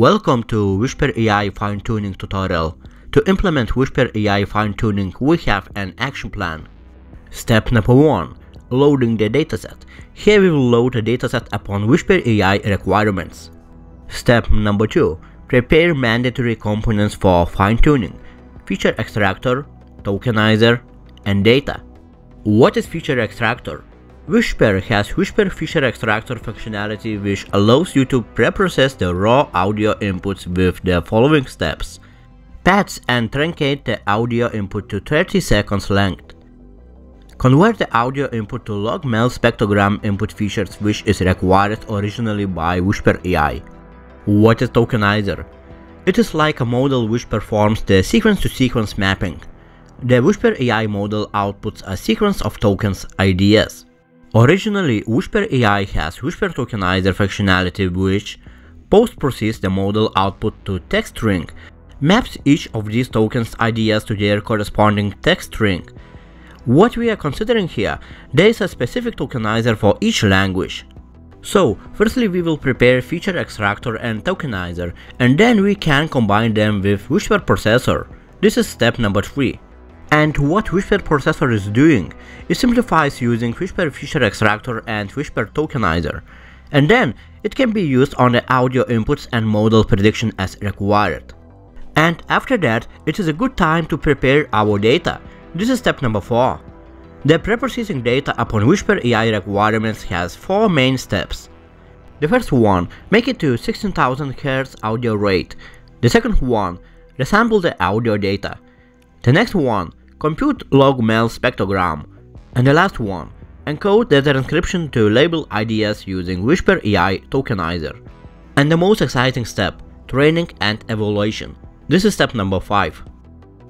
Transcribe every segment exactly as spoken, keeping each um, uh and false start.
Welcome to Whisper A I fine-tuning tutorial. To implement Whisper A I fine-tuning, we have an action plan. Step number one. Loading the dataset. Here we will load the dataset upon Whisper A I requirements. Step number two. Prepare mandatory components for fine-tuning. Feature extractor, tokenizer, and data. What is feature extractor? Whisper has Whisper Feature Extractor functionality, which allows you to pre-process the raw audio inputs with the following steps. Patch and truncate the audio input to thirty seconds length. Convert the audio input to log-mel spectrogram input features, which is required originally by Whisper A I. What is tokenizer? It is like a model which performs the sequence-to-sequence mapping. The Whisper A I model outputs a sequence of tokens, I Ds. Originally, Whisper A I has Whisper Tokenizer functionality, which post-processes the model output to text string, maps each of these tokens' ideas to their corresponding text string. What we are considering here, there is a specific tokenizer for each language. So, firstly we will prepare feature extractor and tokenizer, and then we can combine them with Whisper processor. This is step number three. And what Whisper processor is doing, it simplifies using Whisper Feature Extractor and Whisper Tokenizer, and then it can be used on the audio inputs and model prediction as required. And after that, it is a good time to prepare our data. This is step number four. The pre-processing data upon Whisper A I requirements has four main steps. The first one, make it to sixteen thousand hertz audio rate. The second one, resample the audio data. The next one, compute log-mel spectrogram, and the last one, encode the transcription to label I Ds using Whisper A I tokenizer. And the most exciting step, training and evaluation. This is step number five.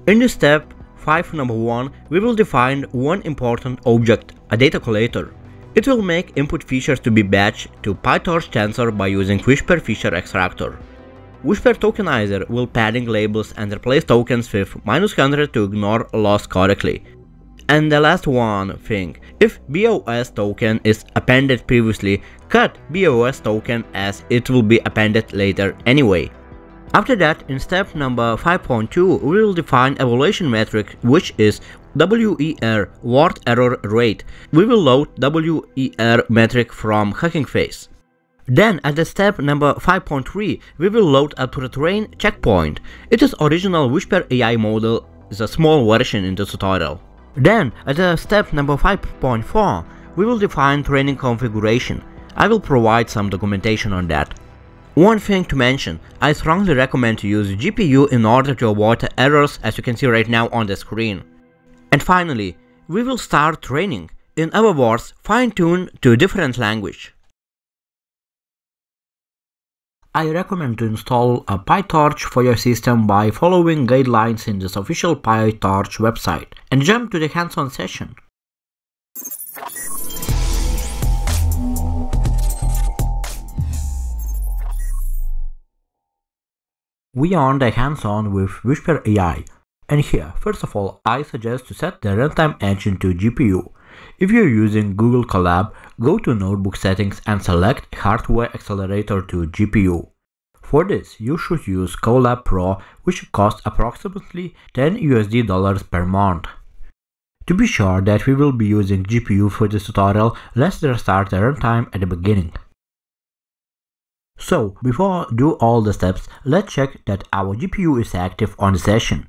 In this step five number one, we will define one important object, a data collator. It will make input features to be batched to PyTorch tensor by using Whisper Feature Extractor. Whisper Tokenizer will padding labels and replace tokens with minus one hundred to ignore loss correctly. And the last one thing, if B O S token is appended previously, cut B O S token as it will be appended later anyway. After that, in step number five point two, we will define evaluation metric, which is W E R, word error rate. We will load W E R metric from Hugging Face. Then at the step number five point three, we will load a pre-trained checkpoint. It is original Whisper A I model, the small version in the tutorial. Then at the step number five point four, we will define training configuration. I will provide some documentation on that. One thing to mention, I strongly recommend to use G P U in order to avoid the errors as you can see right now on the screen. And finally, we will start training. In other words, fine-tune to different language. I recommend to install a PyTorch for your system by following guidelines in this official PyTorch website, and jump to the hands-on session. We are on the hands-on with Whisper A I, and here, first of all, I suggest to set the runtime engine to G P U. If you're using Google Colab, go to Notebook Settings and select Hardware Accelerator to G P U. For this, you should use Colab Pro, which costs approximately ten U S D dollars per month. To be sure that we will be using G P U for this tutorial, let's restart the runtime at the beginning. So, before do all the steps, let's check that our G P U is active on the session.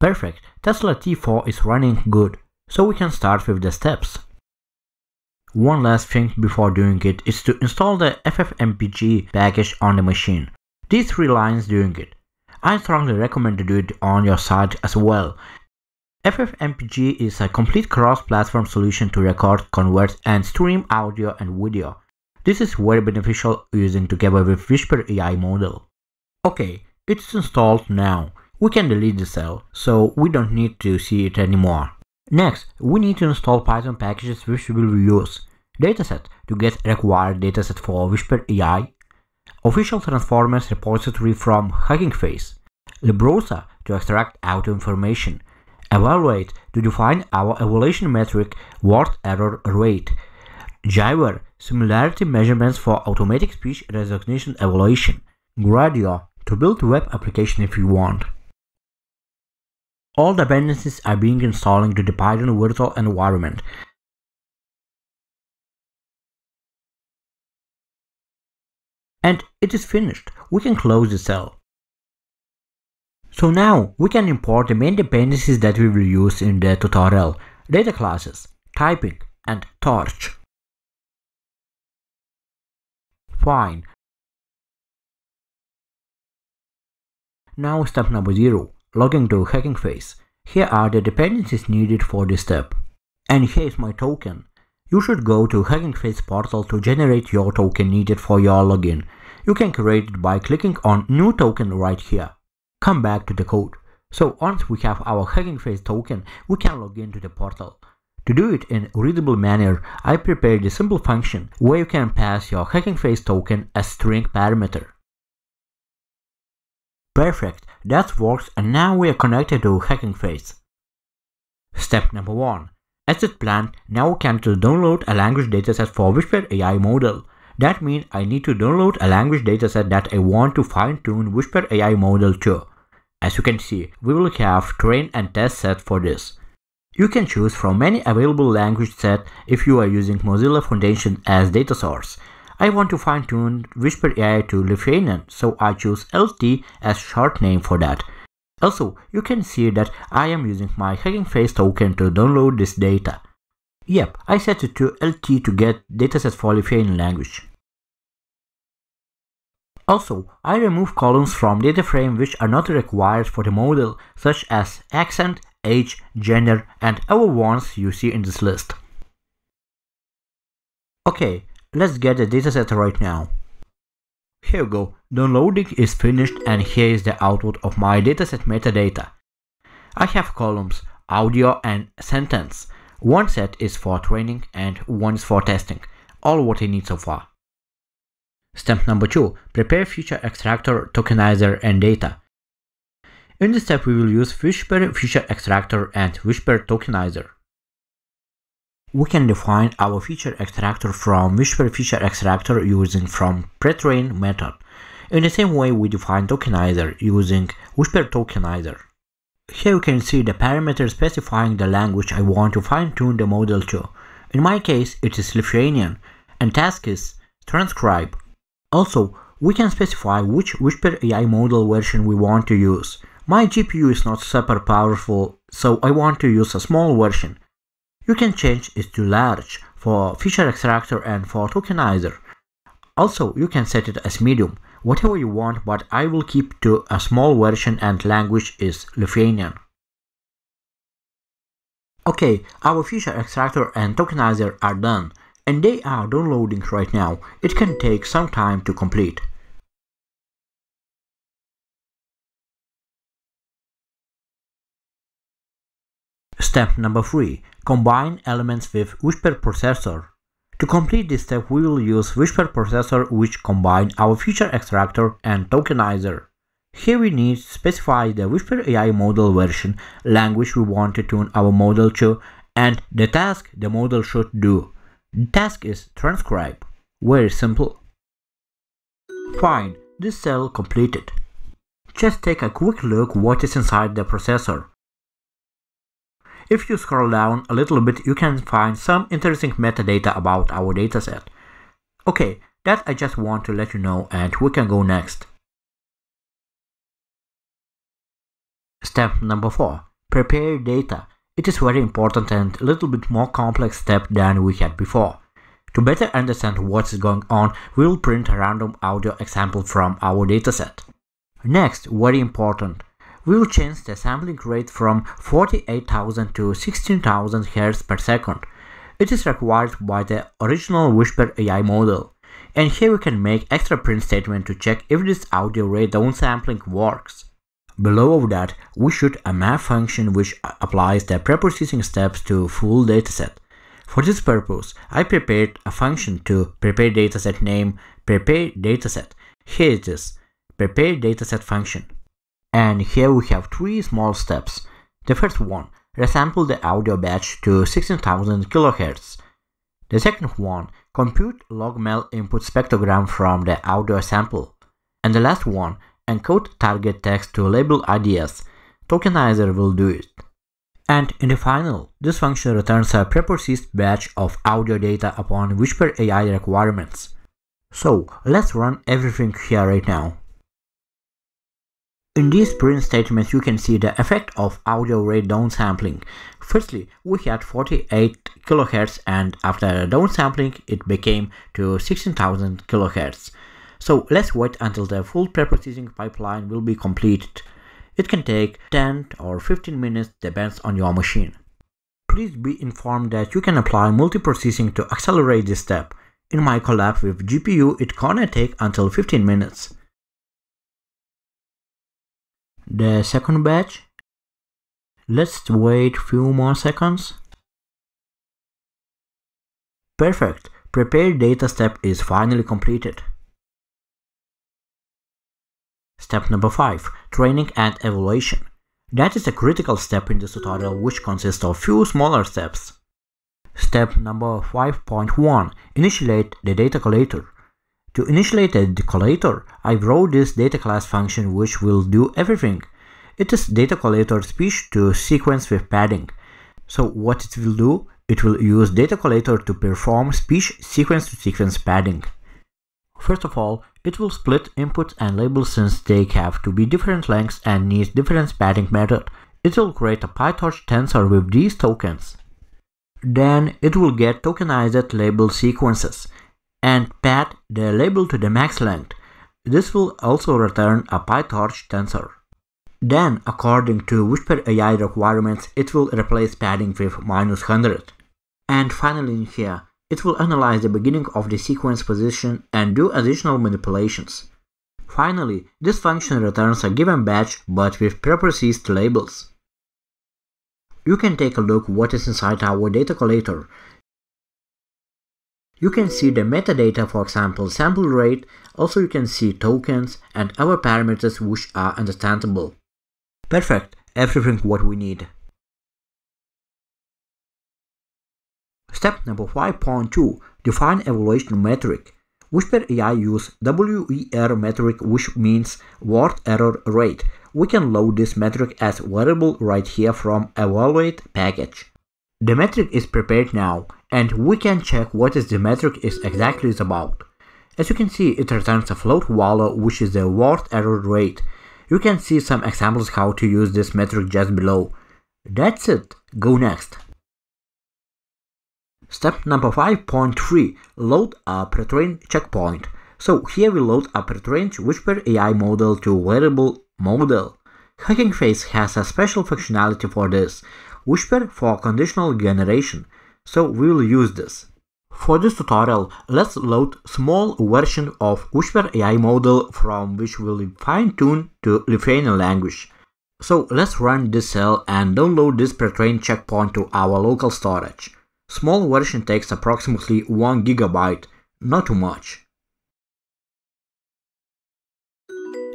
Perfect, Tesla T four is running good, so we can start with the steps. One last thing before doing it is to install the ffmpeg package on the machine. These three lines doing it. I strongly recommend to do it on your site as well. ffmpeg is a complete cross-platform solution to record, convert and stream audio and video. This is very beneficial using together with Whisper A I model. Okay, it's installed now. We can delete the cell, so we don't need to see it anymore. Next, we need to install Python packages which we will use. Dataset to get required dataset for Whisper A I. Official Transformers repository from Hugging Face. Librosa to extract auto information. Evaluate to define our evaluation metric word error rate. Jiwer, similarity measurements for automatic speech recognition evaluation. Gradio, to build web application if you want. All dependencies are being installed to the Python virtual environment. And it is finished. We can close the cell. So now we can import the main dependencies that we will use in the tutorial. Data classes, typing and torch. Fine. Now step number zero, logging to Hugging Face. Here are the dependencies needed for this step. And here is my token. You should go to Hugging Face portal to generate your token needed for your login. You can create it by clicking on New Token right here. Come back to the code. So once we have our Hugging Face token, we can log into the portal. To do it in readable manner, I prepared a simple function where you can pass your Hugging Face token as string parameter. Perfect, that works, and now we are connected to Hugging Face. Step number one. As it planned, now we can to download a language dataset for Whisper A I model. That means I need to download a language dataset that I want to fine-tune Whisper A I model to. As you can see, we will have train and test set for this. You can choose from many available language sets if you are using Mozilla Foundation as data source. I want to fine-tune Whisper A I to Lithuanian, so I choose L T as short name for that. Also, you can see that I am using my Hugging Face token to download this data. Yep, I set it to L T to get dataset for Lithuanian language. Also, I remove columns from data frame which are not required for the model, such as accent, age, gender and other ones you see in this list. Okay, let's get the dataset right now. Here we go, downloading is finished and here is the output of my dataset metadata. I have columns, audio and sentence. One set is for training and one is for testing. All what I need so far. Step number two. Prepare feature extractor, tokenizer and data. In this step we will use Whisper feature extractor and Whisper tokenizer. We can define our feature extractor from Whisper feature extractor using from pretrain method. In the same way we define tokenizer using Whisper tokenizer. Here you can see the parameters specifying the language I want to fine-tune the model to. In my case it is Lithuanian and task is transcribe. Also we can specify which Whisper A I model version we want to use. My G P U is not super powerful, so I want to use a small version. You can change it to large for feature extractor and for tokenizer. Also, you can set it as medium, whatever you want, but I will keep to a small version and language is Lithuanian. Okay, our feature extractor and tokenizer are done, and they are downloading right now. It can take some time to complete. Step number three. Combine elements with Whisper processor. To complete this step we will use Whisper processor which combine our feature extractor and tokenizer. Here we need to specify the Whisper A I model version, language we want to tune our model to and the task the model should do. The task is transcribe. Very simple. Fine, this cell completed. Just take a quick look what is inside the processor. If you scroll down a little bit, you can find some interesting metadata about our dataset. Okay, that I just want to let you know and we can go next. Step number four. Prepare data. It is very important and a little bit more complex step than we had before. To better understand what is going on, we will print a random audio example from our dataset. Next, very important. We will change the sampling rate from forty-eight thousand to sixteen thousand Hz per second. It is required by the original Whisper A I model. And here we can make extra print statement to check if this audio rate downsampling works. Below that, we should a map function which applies the preprocessing steps to full dataset. For this purpose, I prepared a function to prepare dataset name prepare dataset. Here it is, prepare dataset function. And here we have three small steps. The first one, resample the audio batch to sixteen thousand kilohertz. The second one, compute logmel input spectrogram from the outdoor sample. And the last one, encode target text to label I Ds. Tokenizer will do it. And in the final, this function returns a pre-processed batch of audio data upon Whisper A I requirements. So let's run everything here right now. In these print statements you can see the effect of audio rate downsampling. Firstly, we had forty-eight kilohertz, and after downsampling it became to sixteen thousand kilohertz. So let's wait until the full pre-processing pipeline will be completed. It can take ten or fifteen minutes, depends on your machine. Please be informed that you can apply multiprocessing to accelerate this step. In my collab with G P U it gonna take until fifteen minutes. The second batch. Let's wait few more seconds. Perfect, prepared data step is finally completed. Step number five, training and evaluation. That is a critical step in this tutorial, which consists of few smaller steps. Step number five point one, initiate the data collator. To initiate the collator, I wrote this data class function which will do everything. It is data collator speech to sequence with padding. So what it will do, it will use data collator to perform speech sequence to sequence padding. First of all, it will split inputs and labels since they have to be different lengths and need different padding method. It will create a PyTorch tensor with these tokens. Then it will get tokenized label sequences and pad the label to the max length. This will also return a PyTorch tensor. Then, according to Whisper A I requirements, it will replace padding with minus one hundred. And finally in here, it will analyze the beginning of the sequence position and do additional manipulations. Finally, this function returns a given batch but with pre-processed labels. You can take a look what is inside our data collator. You can see the metadata, for example sample rate, also you can see tokens and other parameters which are understandable. Perfect, everything what we need. Step number five point two, define evaluation metric. Whisper A I use W E R metric, which means word error rate. We can load this metric as variable right here from evaluate package. The metric is prepared now, and we can check what is the metric is exactly is about. As you can see, it returns a float value which is the word error rate. You can see some examples how to use this metric just below. That's it, go next. Step number five point three, load a pre-trained checkpoint. So here we load a pre-trained Whisper A I model to variable model. Hugging Face has a special functionality for this, Whisper for conditional generation, so we will use this. For this tutorial, let's load small version of Whisper A I model from which we'll fine-tune to Lithuanian language. So let's run this cell and download this pre-trained checkpoint to our local storage. Small version takes approximately one gigabyte, not too much.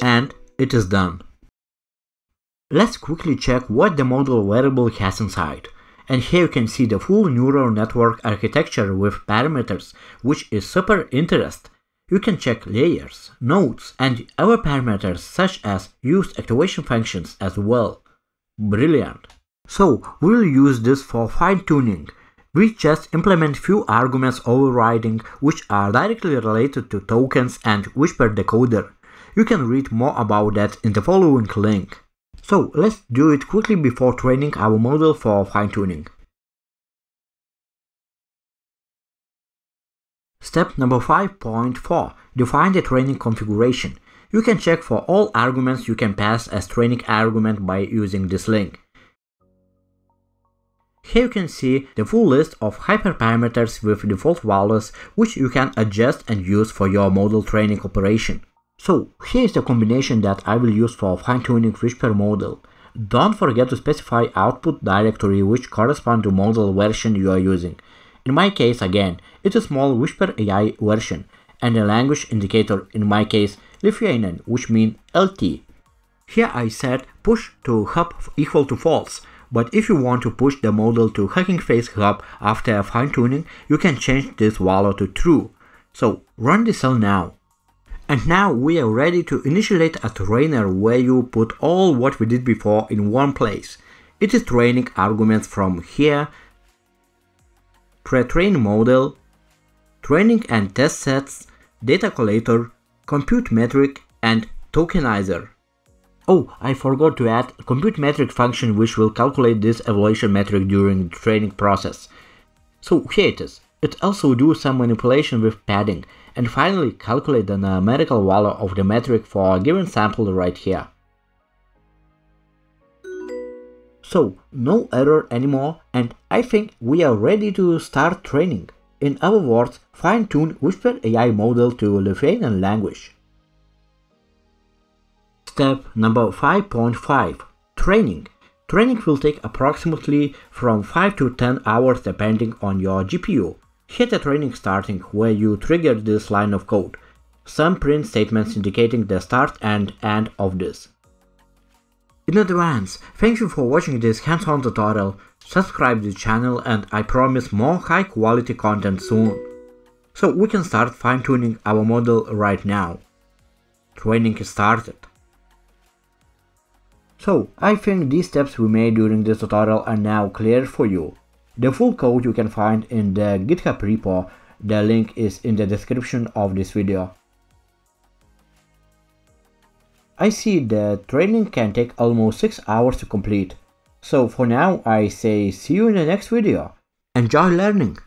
And it is done. Let's quickly check what the model variable has inside. And here you can see the full neural network architecture with parameters, which is super interesting. You can check layers, nodes, and other parameters such as used activation functions as well. Brilliant! So we'll use this for fine-tuning. We just implement few arguments overriding which are directly related to tokens and Whisper decoder. You can read more about that in the following link. So let's do it quickly before training our model for fine-tuning. Step number five point four, define the training configuration. You can check for all arguments you can pass as training argument by using this link. Here you can see the full list of hyperparameters with default values which you can adjust and use for your model training operation. So here is the combination that I will use for fine-tuning Whisper model. Don't forget to specify output directory which correspond to model version you are using. In my case again, it is small Whisper A I version and a language indicator, in my case Lithuanian, which means L T. Here I set push to hub equal to false. But if you want to push the model to Hugging Face Hub after a fine-tuning, you can change this value to true. So run the cell now. And now we are ready to initialize a trainer where you put all what we did before in one place. It is training arguments from here, pre-train model, training and test sets, data collator, compute metric and tokenizer. Oh, I forgot to add compute metric function which will calculate this evaluation metric during the training process. So here it is. It also do some manipulation with padding and finally calculate the numerical value of the metric for a given sample right here. So no error anymore, and I think we are ready to start training. In other words, fine-tune Whisper A I model to Lithuanian language. Step number five point five. Training. Training will take approximately from five to ten hours depending on your G P U. Hit the training starting where you trigger this line of code. Some print statements indicating the start and end of this. In advance, thank you for watching this hands-on tutorial, subscribe to the channel and I promise more high-quality content soon. So we can start fine-tuning our model right now. Training is started. So, I think these steps we made during this tutorial are now clear for you. The full code you can find in the GitHub repo, the link is in the description of this video. I see the training can take almost six hours to complete. So for now I say see you in the next video. Enjoy learning!